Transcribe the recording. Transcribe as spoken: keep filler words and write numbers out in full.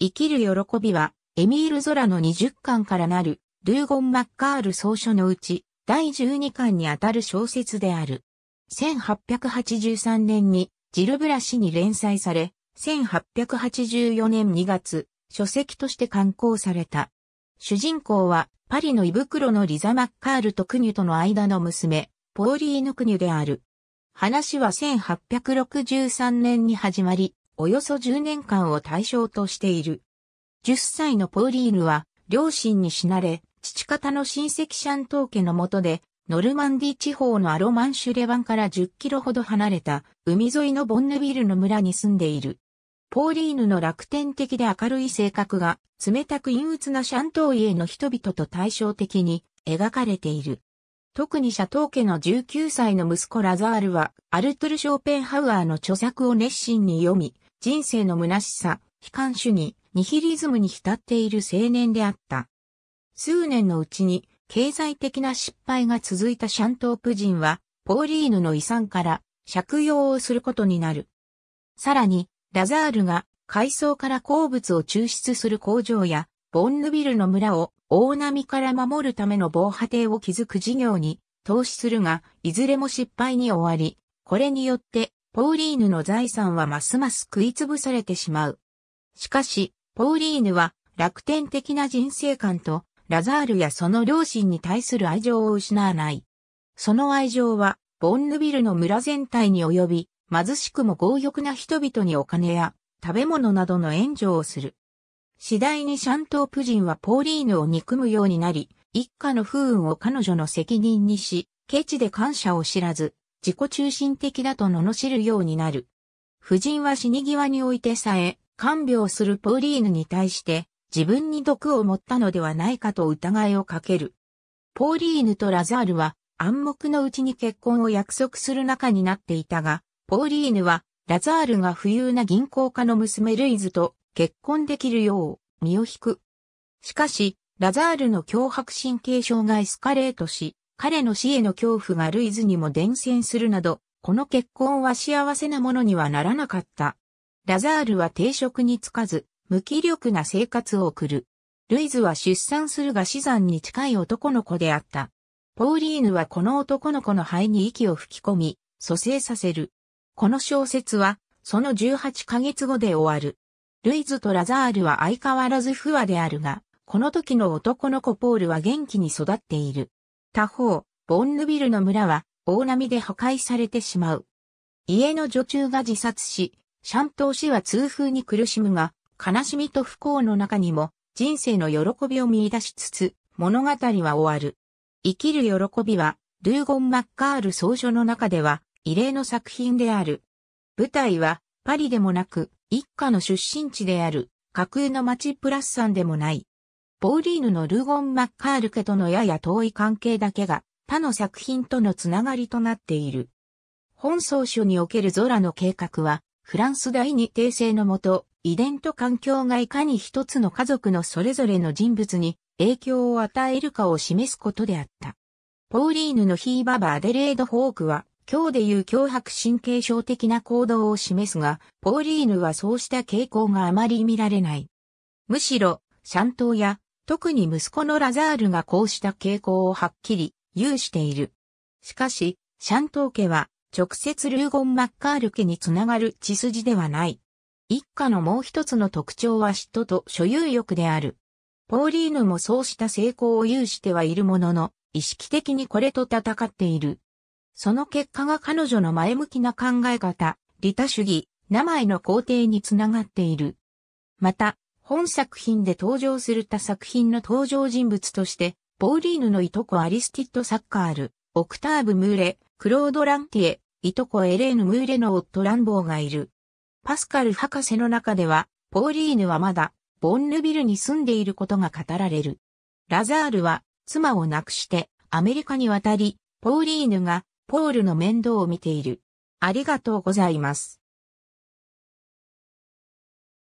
生きる喜びは、エミール・ゾラのにじゅっかんからなる、ルーゴン・マッカール総書のうち、だいじゅうにかんにあたる小説である。せんはっぴゃくはちじゅうさんねんに、ジル・ブラ氏に連載され、せんはっぴゃくはちじゅうよねんにがつ、書籍として刊行された。主人公は、パリの胃袋のリザ・マッカールとクニュとの間の娘、ポーリーヌ・クニュである。話はせんはっぴゃくろくじゅうさんねんに始まり、およそじゅうねんかんを対象としている。じゅっさいのポーリーヌは、両親に死なれ、父方の親戚シャントー家の下で、ノルマンディ地方のアロマンシュレバンからじゅっキロほど離れた、海沿いのボンヌビルの村に住んでいる。ポーリーヌの楽天的で明るい性格が、冷たく陰鬱なシャントー家の人々と対照的に描かれている。特にシャトー家のじゅうきゅうさいの息子ラザールは、アルトゥル・ショーペンハウアーの著作を熱心に読み、人生の虚しさ、悲観主義、ニヒリズムに浸っている青年であった。数年のうちに、経済的な失敗が続いたシャントープ人は、ポーリーヌの遺産から借用をすることになる。さらに、ラザールが海藻から鉱物を抽出する工場や、ボンヌビルの村を大波から守るための防波堤を築く事業に投資するが、いずれも失敗に終わり、これによって、ポーリーヌの財産はますます食いつぶされてしまう。しかし、ポーリーヌは楽天的な人生観と、ラザールやその両親に対する愛情を失わない。その愛情は、ボンヌビルの村全体に及び、貧しくも強欲な人々にお金や食べ物などの援助をする。次第にシャントープ人はポーリーヌを憎むようになり、一家の不運を彼女の責任にし、ケチで感謝を知らず、自己中心的だと罵るようになる。夫人は死に際においてさえ、看病するポーリーヌに対して、自分に毒を持ったのではないかと疑いをかける。ポーリーヌとラザールは暗黙のうちに結婚を約束する仲になっていたが、ポーリーヌはラザールが富裕な銀行家の娘ルイズと結婚できるよう身を引く。しかし、ラザールの強迫神経症がエスカレートし、彼の死への恐怖がルイズにも伝染するなど、この結婚は幸せなものにはならなかった。ラザールは定職に就かず、無気力な生活を送る。ルイズは出産するが死産に近い男の子であった。ポーリーヌはこの男の子の肺に息を吹き込み、蘇生させる。この小説は、そのじゅうはちかげつごで終わる。ルイズとラザールは相変わらず不和であるが、この時の男の子ポールは元気に育っている。他方、ボンヌビルの村は大波で破壊されてしまう。家の女中が自殺し、シャントー氏は痛風に苦しむが、悲しみと不幸の中にも人生の喜びを見出しつつ物語は終わる。生きる喜びはルーゴン・マッカール総書の中では異例の作品である。舞台はパリでもなく一家の出身地である架空の町プラッサンでもない。ポーリーヌのルーゴン・マッカール家とのやや遠い関係だけが他の作品とのつながりとなっている。本総書におけるゾラの計画はフランス第二帝制のもと、遺伝と環境がいかに一つの家族のそれぞれの人物に影響を与えるかを示すことであった。ポーリーヌのひいばばアデレード・ホークは、今日でいう強迫神経症的な行動を示すが、ポーリーヌはそうした傾向があまり見られない。むしろ、シャントーや、特に息子のラザールがこうした傾向をはっきり有している。しかし、シャントー家は、直接ルーゴン・マッカール家につながる血筋ではない。一家のもう一つの特徴は嫉妬と所有欲である。ポーリーヌもそうした成功を有してはいるものの、意識的にこれと戦っている。その結果が彼女の前向きな考え方、利他主義、名前の肯定につながっている。また、本作品で登場する他作品の登場人物として、ポーリーヌのいとこアリスティッド・サッカール、オクターブ・ムーレ、クロード・ランティエ、いとこエレーヌ・ムーレの夫ランボーがいる。パスカル博士の中では、ポーリーヌはまだ、ボンヌビルに住んでいることが語られる。ラザールは、妻を亡くして、アメリカに渡り、ポーリーヌが、ポールの面倒を見ている。ありがとうございます。